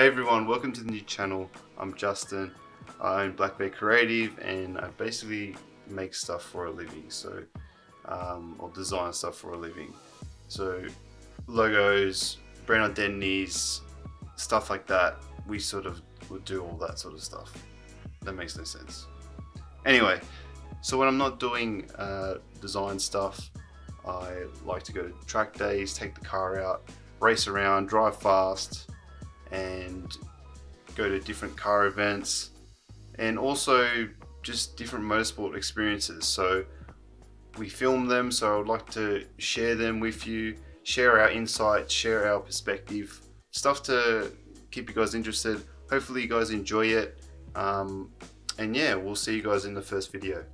Hey everyone, welcome to the new channel. I'm Justin. I own Black Bear Creative and I basically make stuff for a living, so or design stuff for a living. So logos, brand identities, stuff like that. We sort of would do all that sort of stuff. That makes no sense. Anyway, so when I'm not doing design stuff, I like to go to track days, take the car out, race around, drive fast, and go to different car events and also just different motorsport experiences. So we film them, so I would like to share them with you, share our insights, share our perspective, stuff to keep you guys interested. Hopefully you guys enjoy it, and yeah, we'll see you guys in the first video.